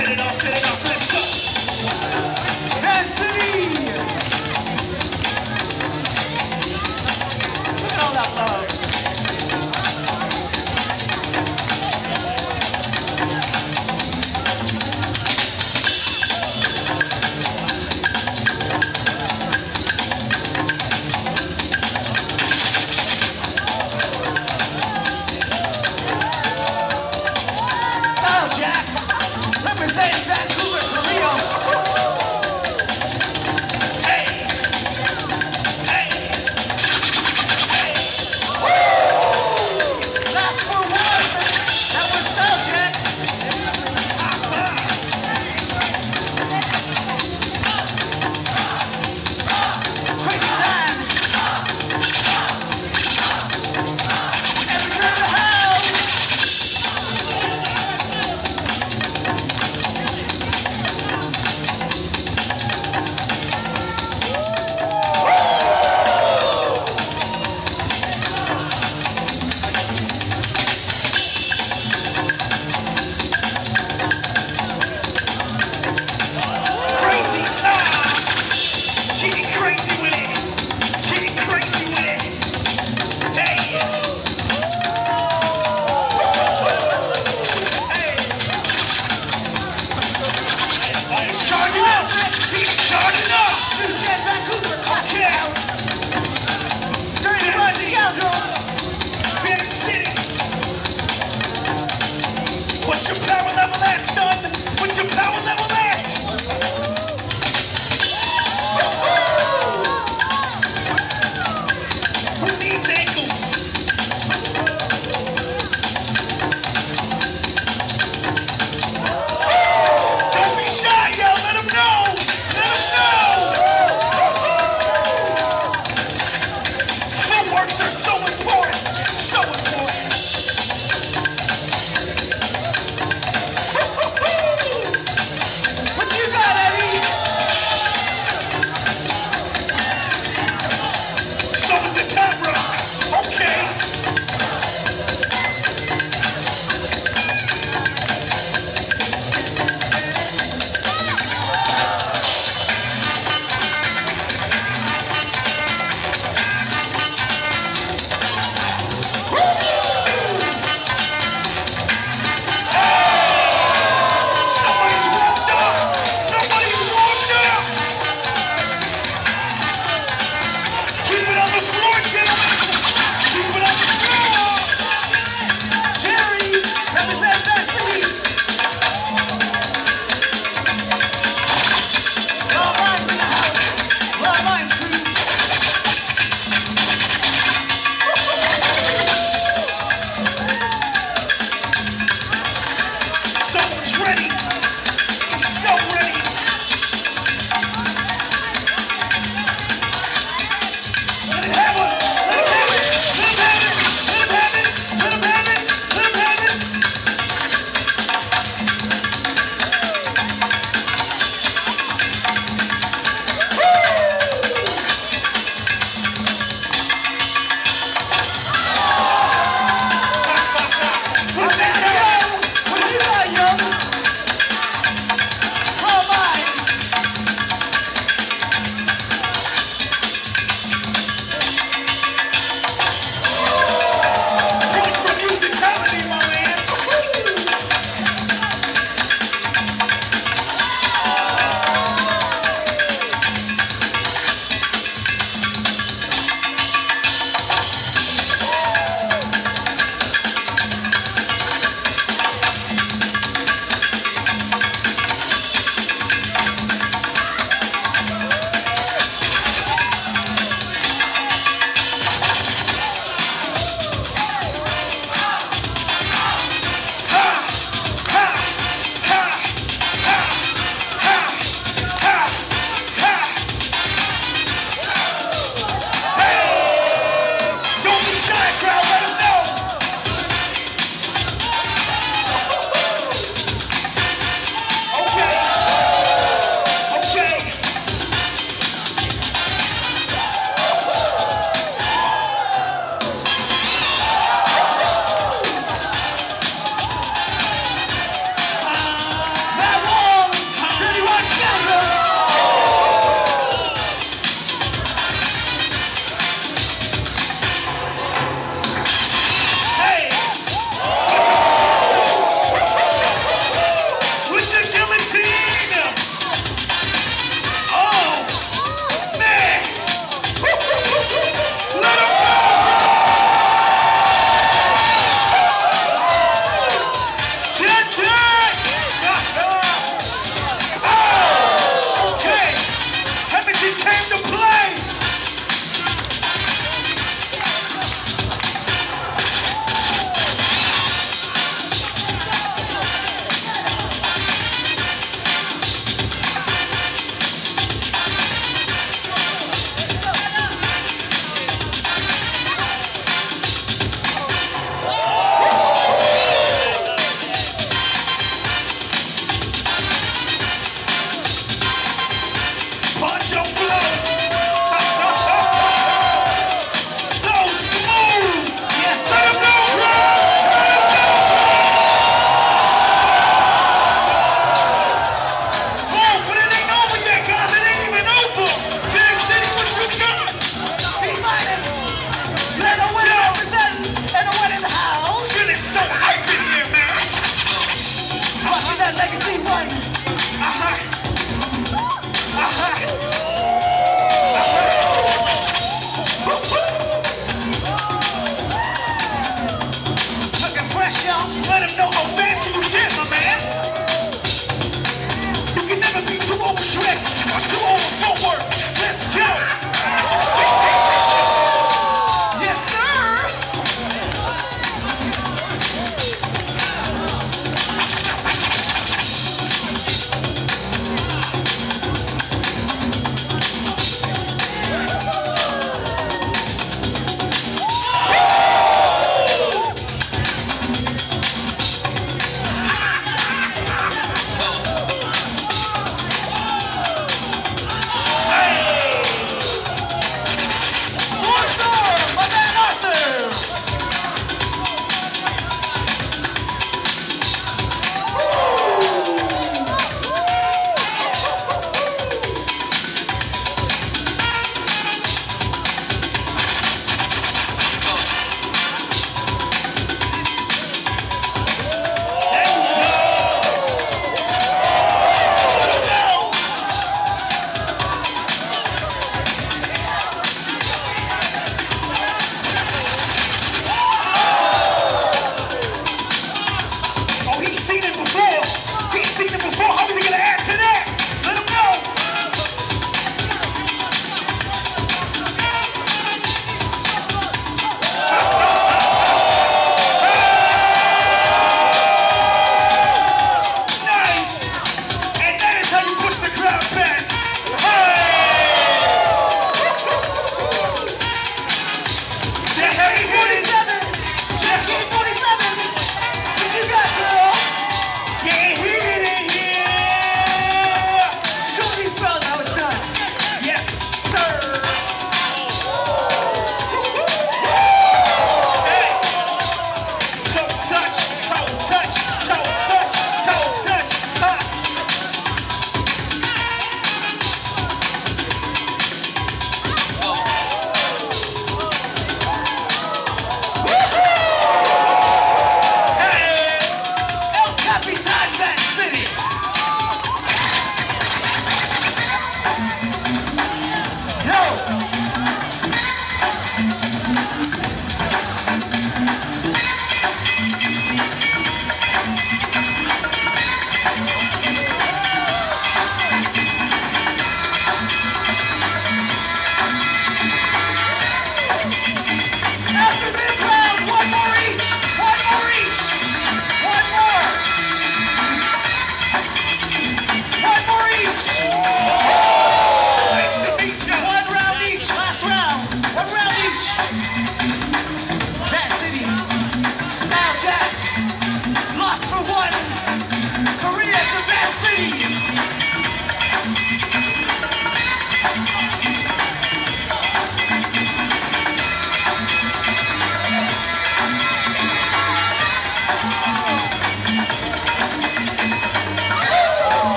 Set it off. Let's go. Density. Look at all that love. Don't be shy, y'all. Let them know.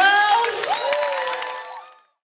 Love